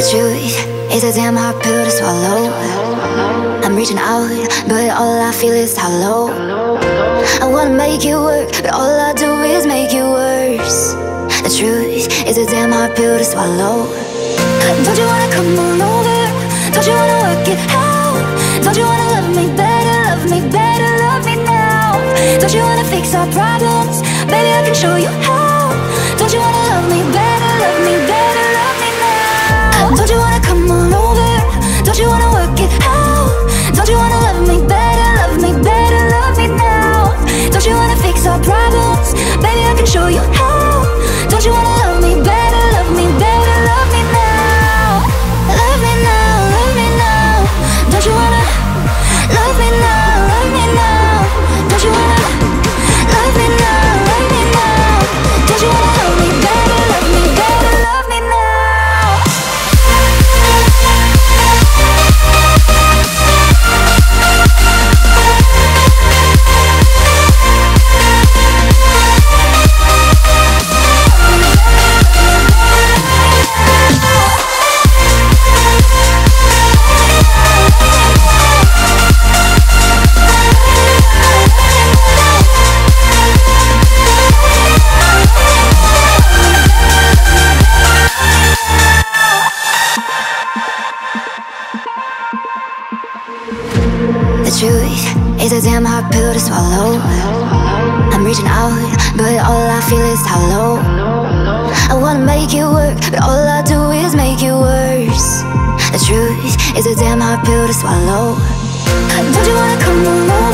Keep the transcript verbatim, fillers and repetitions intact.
The truth is a damn hard pill to swallow. I'm reaching out, but all I feel is hollow. I wanna make it work, but all I do is make it worse. The truth is a damn hard pill to swallow. Don't you wanna come on over? Don't you wanna work it out? Don't you wanna love me better, love me better, love me now? Don't you wanna fix our problems? Baby, I can show you how. Don't you wanna love me better, love me better, love me now? Don't you wanna come on over? Don't you wanna work it out? Don't you wanna love me better, love me better, love me now? Don't you wanna fix our problems? Baby, I can show you how. Don't you wanna love me better, love me better, love me now? Love me now, love me now. Don't you wanna love me now, love me now? Don't you wanna love me now, love me now? Don't you wanna love me better, love me better, love me now? It's a damn hard pill to swallow. I'm reaching out, but all I feel is hollow. I wanna make it work, but all I do is make it worse. The truth is a damn hard pill to swallow. Don't you wanna come along?